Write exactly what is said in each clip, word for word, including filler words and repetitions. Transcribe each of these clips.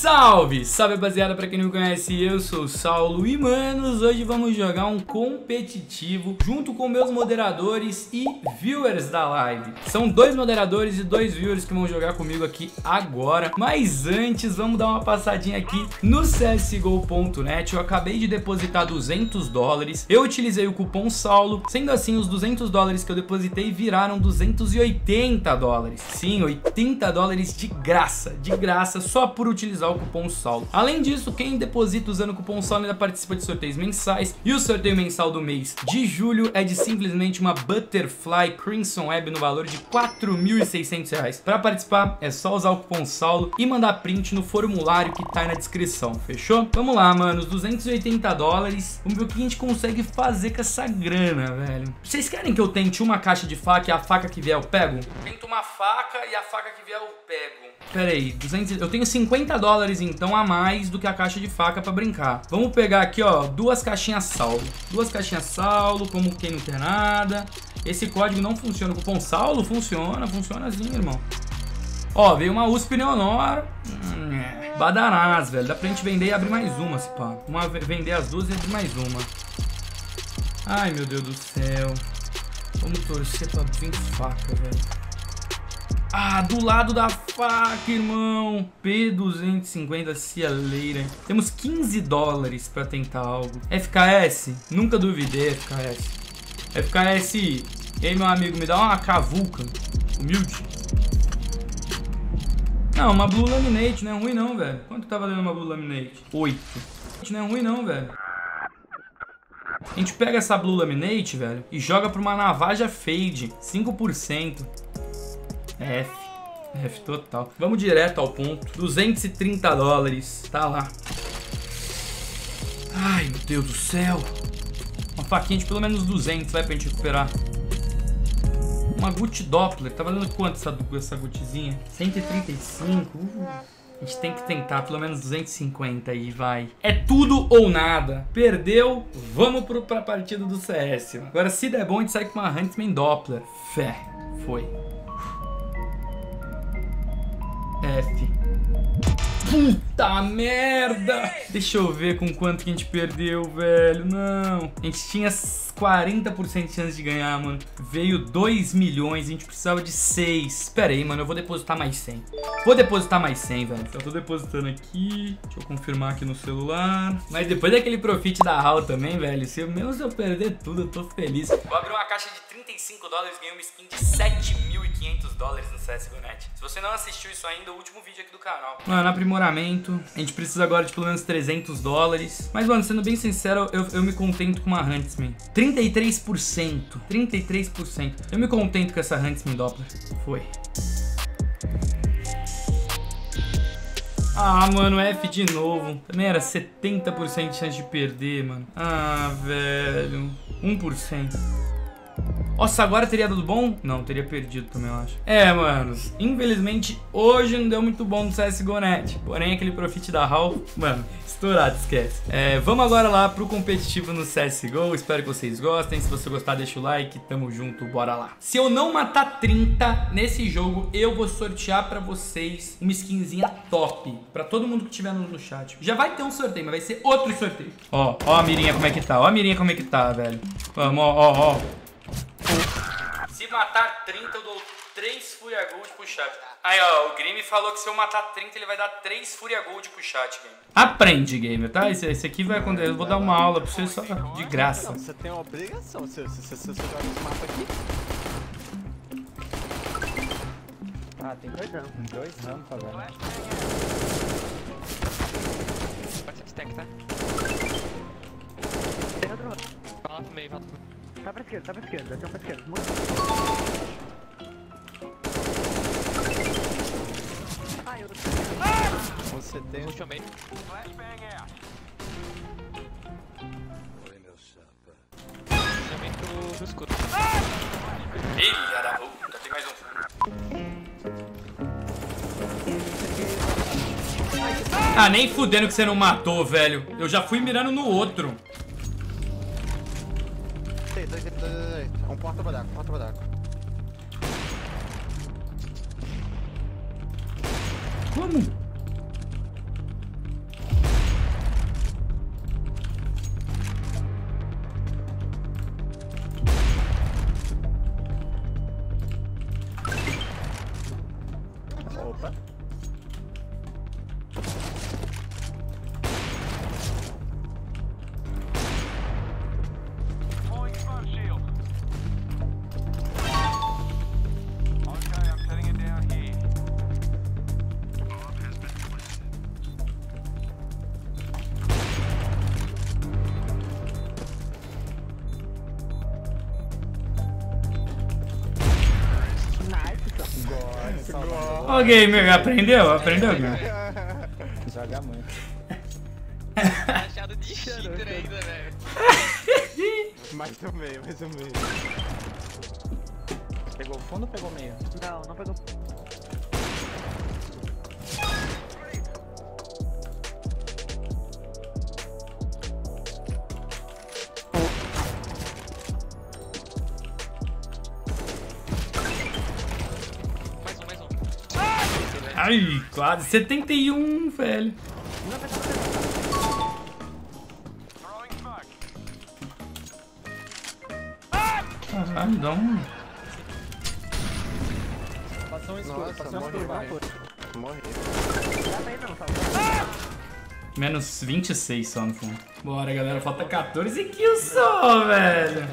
Salve! Salve, rapaziada! Pra quem não me conhece, eu sou o Saulo e, manos, hoje vamos jogar um competitivo junto com meus moderadores e viewers da live. São dois moderadores e dois viewers que vão jogar comigo aqui agora. Mas antes, vamos dar uma passadinha aqui no C S G O ponto net. Eu acabei de depositar duzentos dólares. Eu utilizei o cupom Saulo. Sendo assim, os duzentos dólares que eu depositei viraram duzentos e oitenta dólares. Sim, oitenta dólares de graça. De graça, só por utilizar o cupom Saulo. Além disso, quem deposita usando o cupom Saulo ainda participa de sorteios mensais, e o sorteio mensal do mês de julho é de simplesmente uma Butterfly Crimson Web no valor de quatro mil e seiscentos reais. Para participar é só usar o cupom Saulo e mandar print no formulário que tá aí na descrição, fechou? Vamos lá, mano, os duzentos e oitenta dólares, vamos ver o que a gente consegue fazer com essa grana, velho. Vocês querem que eu tente uma caixa de faca e a faca que vier eu pego? Tento uma faca e a faca que vier eu pego. Pera aí, duzentos... eu tenho cinquenta dólares então a mais do que a caixa de faca pra brincar. Vamos pegar aqui, ó, duas caixinhas Saulo. Duas caixinhas Saulo, como quem não tem nada. Esse código não funciona. O cupom Saulo funciona, funciona assim, irmão. Ó, veio uma U S P Neonora Badarás, velho. Dá pra gente vender e abrir mais uma, se pá. Uma, vender as duas e abrir mais uma. Ai, meu Deus do céu. Vamos torcer pra vir faca, velho. Ah, do lado da faca, irmão. P duzentos e cinquenta Cieleira. Temos quinze dólares pra tentar algo. F K S? Nunca duvidei, F K S. F K S, ei, meu amigo, me dá uma cavulca. Humilde. Não, uma Blue Laminate não é ruim não, velho. Quanto tá valendo uma Blue Laminate? oito. Não é ruim não, velho. A gente pega essa Blue Laminate, velho, e joga pra uma Navaja Fade. cinco por cento. F, F total. Vamos direto ao ponto. duzentos e trinta dólares, tá lá. Ai, meu Deus do céu. Uma faquinha de pelo menos duzentos, vai pra gente recuperar. Uma Gucci Doppler, tá valendo quanto essa, essa Guccizinha? cento e trinta e cinco, uhum. A gente tem que tentar pelo menos duzentos e cinquenta aí, vai. É tudo ou nada. Perdeu, vamos pro, pra partida do C S. Agora se der bom a gente sai com uma Huntsman Doppler. Fé, foi. F. Puta merda! Deixa eu ver com quanto que a gente perdeu, velho. Não. A gente tinha quarenta por cento de chance de ganhar, mano. Veio dois milhões, a gente precisava de seis. Pera aí, mano, eu vou depositar mais cem. Vou depositar mais cem, velho. Eu tô depositando aqui. Deixa eu confirmar aqui no celular. Mas depois daquele profit da haul também, velho, se eu, mesmo se eu perder tudo, eu tô feliz. Vou abrir uma caixa de trinta e cinco dólares e ganhei uma skin de sete mil e quinhentos dólares no C S G O ponto net. Se você não assistiu isso ainda, o último vídeo aqui do canal. Mano, aprimoramento. A gente precisa agora de pelo menos trezentos dólares. Mas, mano, sendo bem sincero, eu, eu me contento com uma Huntsman. trinta e três por cento. trinta e três por cento. Eu me contento com essa Huntsman Doppler. Foi. Ah, mano, F de novo. Também era setenta por cento de chance de perder, mano. Ah, velho. um por cento. Nossa, agora teria dado bom? Não, teria perdido também, eu acho. É, manos, infelizmente hoje não deu muito bom no C S G O ponto net. Porém, aquele profit da haul, mano, estourado, esquece. É, vamos agora lá pro competitivo no C S G O. Espero que vocês gostem. Se você gostar, deixa o like. Tamo junto, bora lá. Se eu não matar trinta nesse jogo, eu vou sortear pra vocês uma skinzinha top. Pra todo mundo que tiver no chat. Já vai ter um sorteio, mas vai ser outro sorteio. Ó, ó a mirinha como é que tá. Ó a mirinha como é que tá, velho. Vamos, ó, ó, ó. Se matar trinta, eu dou três Fúria Gold pro chat. Aí, ó, o Grimmie falou que se eu matar trinta, ele vai dar três Fúria Gold pro chat, gamer. Aprende, gamer, tá? Esse, esse aqui vai acontecer. Eu vou dar uma aula pra você só de graça. Não, você tem uma obrigação. Você joga esse mapa aqui. Ah, tem dois rampos. Dois rampos agora. Pode ser stack, tá? Vai lá pro meio, vai lá pro meio. Tá pra esquerda, tá pra esquerda, tá pra esquerda. Ai, eu não. Você tem um chamei. Oi, meu chapa. Chamei pro escuro. Ih, era bom. Já tem mais um. Ah, nem fudendo que você não matou, velho. Eu já fui mirando no outro. É um porta-buraco, porta-buraco. Como? Ô gamer, aprendeu? Aprendeu, gamer? Joga muito. Tá achado de cheater ainda, velho. Mais ou meio, mais ou meio. Pegou o fundo ou pegou o meio? Não, não pegou. Ai, quase setenta e um, velho. Caralho, dá um. Passou um escuro, passou um escuro. Morri. Menos vinte e seis só no fundo. Bora, galera, falta quatorze kills só, velho.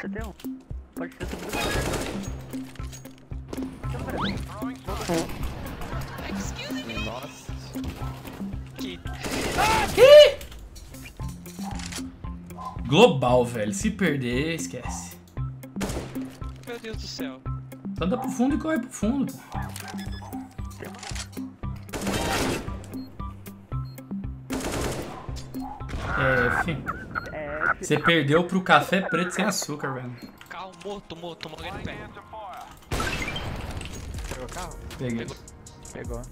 Você deu? Pode ser tudo. Excuse me! Nossa! Que... Ah, que... Global, velho. Se perder, esquece. Meu Deus do céu. Só anda pro fundo e corre pro fundo. É, enfim. Você perdeu pro café preto sem açúcar, velho. Carro morto, morto, morto. Pegou o carro? Peguei. Pegou. Pegou.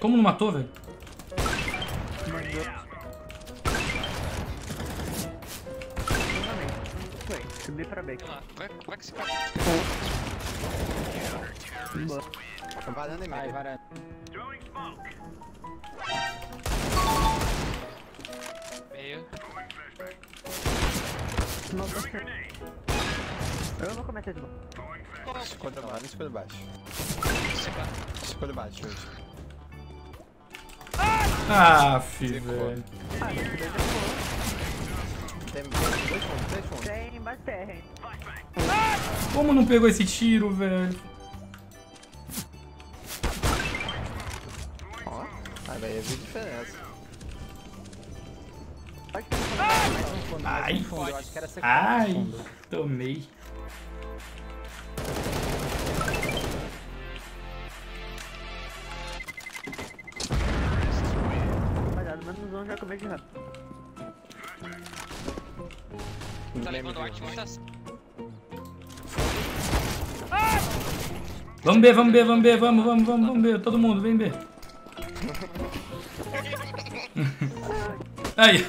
Como não matou, velho? Subi pra B. Vai que esse cara. Varanda em meio. Varanda. Meio. Eu vou começar de novo. Escolha baixo, escolha baixo. Escolha baixo, hoje. Ah, filho, velho. Tem mais terra, hein? Como não pegou esse tiro, velho? Ó, aí vai haver diferença. Ai, ai, tomei. Já acabei de errar. Tá levando arte, mas tá. Vamos B, vamos B, vamos B, vamos, vamos, vamos, vamos B, todo mundo, vem B. Aí.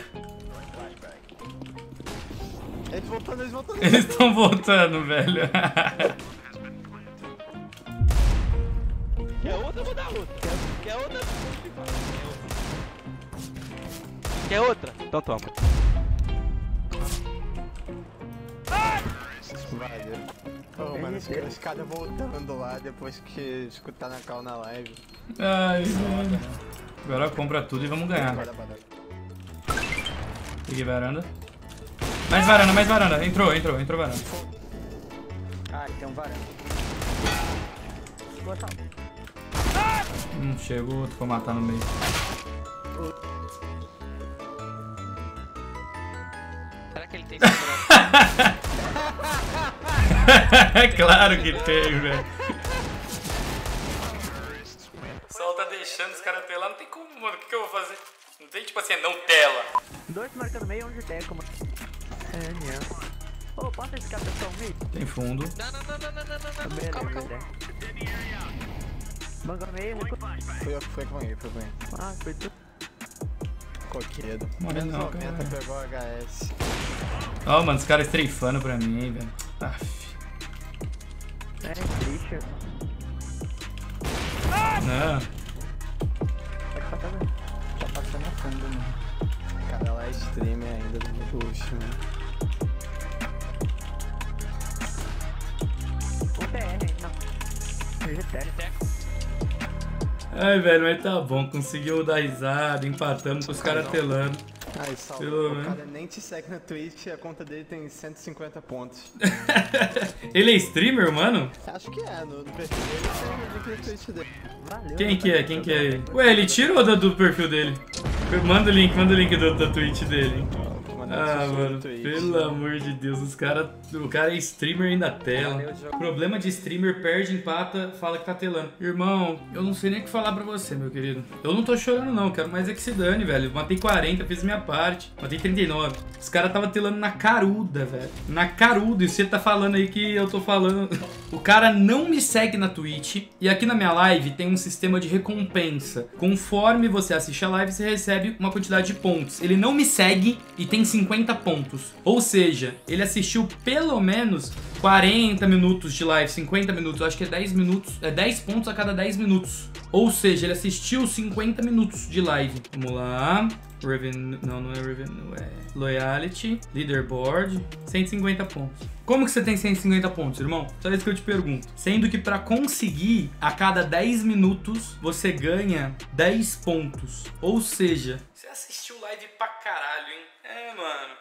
Eles voltando, eles voltando. Eles estão voltando, velho. Quer outra, eu vou dar outra. Quer outra? Quer outra? Então toma. Valeu. Oh, mano, os caras voltando lá depois que escutar na cal na live. Ai, mano. Agora compra tudo e vamos ganhar. Peguei varanda. Mais varanda, mais varanda. Entrou, entrou, entrou varanda. Ah, tem um varanda. Hum, chegou, tu foi matar no meio. É claro que tem, velho. O pessoal tá deixando os caras telar, não tem como, mano. O que, que eu vou fazer? Não tem tipo assim, não tela. Dois marcando meio, onde tem como. É, minha. Ô, bota esse cara pra ouvir. Tem fundo. Não, não, não, não, não, não, não. Calma, calma. Banga meio, foi foi com ele, foi com ele. Ah, foi tu. Coquedo. Morrendo não, cara. Pegou H S. Ó, oh, mano, os caras streifando pra mim, hein, velho. Aff. É, triste. Não. Tá passando a fenda, mano. O cara lá é streamer ainda do meu roxo, mano. Ai, velho, mas tá bom, conseguiu dar risada, empatamos com os caras telando. Ai, Saulo, o cara nem te segue na Twitch, a conta dele tem cento e cinquenta pontos. Ele é streamer, mano? Acho que é, no, no perfil dele tem o link na Twitch dele. Valeu, quem que é? Quem que é ele? Ué, ele tirou do, do perfil dele. Manda o link, manda o link do, da Twitch dele. Ah, mano, pelo amor de Deus, os cara, o cara é streamer ainda tela. Problema de streamer, perde, empata, fala que tá telando. Irmão, eu não sei nem o que falar pra você, meu querido. Eu não tô chorando não, cara, mas é que se dane, velho. Matei quarenta, fiz minha parte. Matei trinta e nove. Os caras tava telando na caruda, velho. Na caruda, e você tá falando aí que eu tô falando. O cara não me segue na Twitch. E aqui na minha live tem um sistema de recompensa. Conforme você assiste a live, você recebe uma quantidade de pontos. Ele não me segue e tem cinquenta pontos, ou seja, ele assistiu pelo menos quarenta minutos de live, cinquenta minutos, acho que é dez minutos, é dez pontos a cada dez minutos, ou seja, ele assistiu cinquenta minutos de live. Vamos lá, revenue, não, não é revenue, é loyalty, leaderboard, cento e cinquenta pontos. Como que você tem cento e cinquenta pontos, irmão? Só isso que eu te pergunto. Sendo que pra conseguir, a cada dez minutos, você ganha dez pontos, ou seja, você assistiu live pra caralho, hein? É, mano.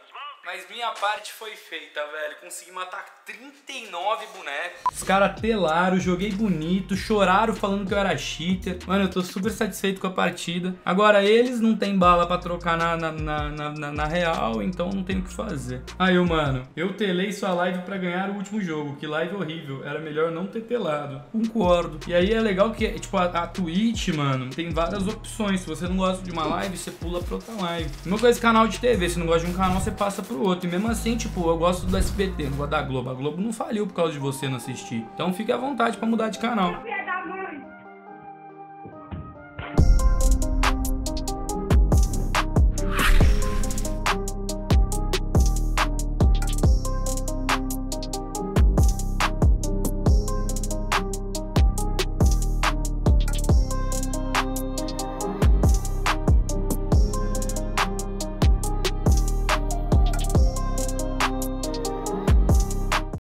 Mas minha parte foi feita, velho. Consegui matar trinta e nove bonecos. Os caras telaram, joguei bonito, choraram falando que eu era cheater. Mano, eu tô super satisfeito com a partida. Agora, eles não tem bala pra trocar na, na, na, na, na real, então não tem o que fazer. Aí, mano, eu telei sua live pra ganhar o último jogo. Que live horrível. Era melhor não ter telado. Concordo. E aí é legal que, tipo, a, a Twitch, mano, tem várias opções. Se você não gosta de uma live, você pula pra outra live. Não é esse canal de T V. Se não gosta de um canal, você passa pro outro. E mesmo assim, tipo, eu gosto do S B T, não gosto da Globo. A Globo não faliu por causa de você não assistir. Então fique à vontade pra mudar de canal.